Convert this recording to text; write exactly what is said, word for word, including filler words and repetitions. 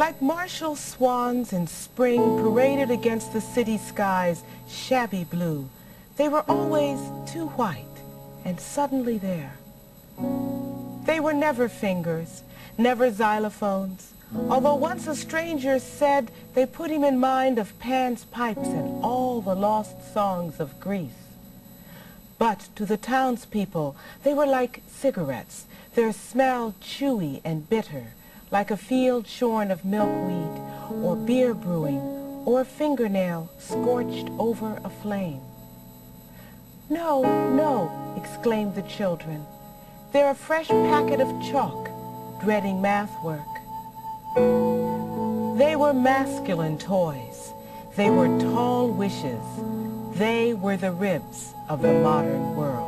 like martial swans in spring paraded against the city sky's shabby blue. They were always too white and suddenly there. They were never fingers, never xylophones, although once a stranger said they put him in mind of Pan's pipes and all the lost songs of Greece. But to the townspeople, they were like cigarettes, their smell chewy and bitter, like a field shorn of milkweed, or beer brewing, or a fingernail scorched over a flame. "No, no," exclaimed the children. "They're a fresh packet of chalk," dreading math work. They were masculine toys. They were tall wishes. They were the ribs of the modern world.